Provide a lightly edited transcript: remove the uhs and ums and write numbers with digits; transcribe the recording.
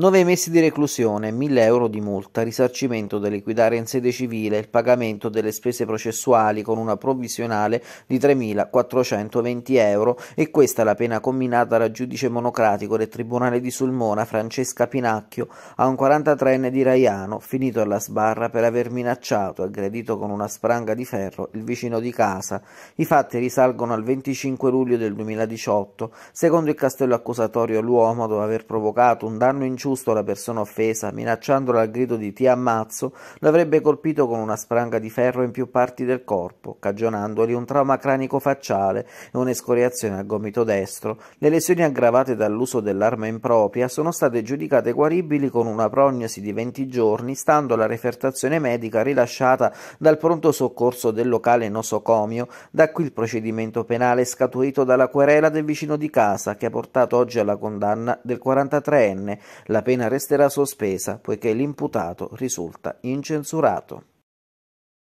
9 mesi di reclusione, 1.000 euro di multa, risarcimento da liquidare in sede civile, il pagamento delle spese processuali con una provvisionale di 3.420 euro, e questa è la pena comminata dal giudice monocratico del Tribunale di Sulmona, Francesca Pinacchio, a un 43enne di Raiano, finito alla sbarra per aver minacciato e aggredito con una spranga di ferro il vicino di casa. I fatti risalgono al 25 luglio del 2018. Secondo il castello accusatorio, l'uomo, dopo aver provocato un danno ingiusto alla persona offesa, minacciandola al grido di "ti ammazzo", l'avrebbe colpito con una spranga di ferro in più parti del corpo, cagionandogli un trauma cranico-facciale e un'escoriazione al gomito destro. Le lesioni aggravate dall'uso dell'arma impropria sono state giudicate guaribili con una prognosi di 20 giorni, stando alla refertazione medica rilasciata dal pronto soccorso del locale nosocomio. Da qui il procedimento penale scaturito dalla querela del vicino di casa, che ha portato oggi alla condanna del 43enne. La pena resterà sospesa poiché l'imputato risulta incensurato.